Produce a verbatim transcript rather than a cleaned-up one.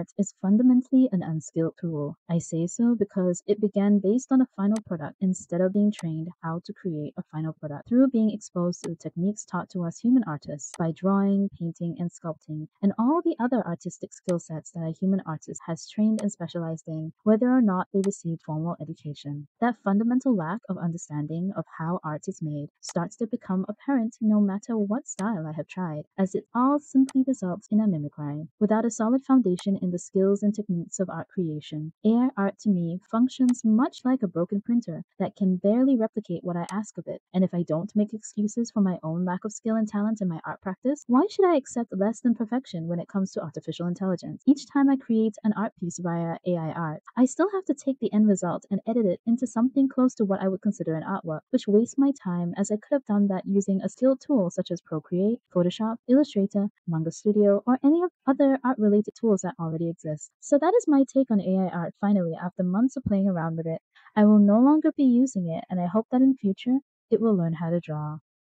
art is fundamentally an unskilled tool. I say so because it began based on a final product instead of being trained how to create a final product through being exposed to the techniques taught to us human artists by drawing, painting, and sculpting, and all the other artistic skill sets that a human artist has trained and specialized in, whether or not they received formal education. That fundamental lack of understanding of how art is made starts to become apparent no matter what style I have tried, as it all simply results in a mimicry. Without a solid foundation in the skills and techniques of art creation, A I art to me functions much like a broken printer that can barely replicate what I ask of it, and if I don't make excuses for my own lack of skill and talent in my art practice, why should I accept less than perfection when it comes to artificial intelligence? Each time I create an art piece via A I art, I still have to take the end result and edit it into something close to what I would consider an artwork, which wastes my time as I could have done that using a skilled tool such as Procreate, Photoshop, Illustrator, Manga Studio, or any other art-related tools that already exist. So that is my take on A I art finally after months of playing around with it. I will no longer be using it, and I hope that in future, it will learn how to draw.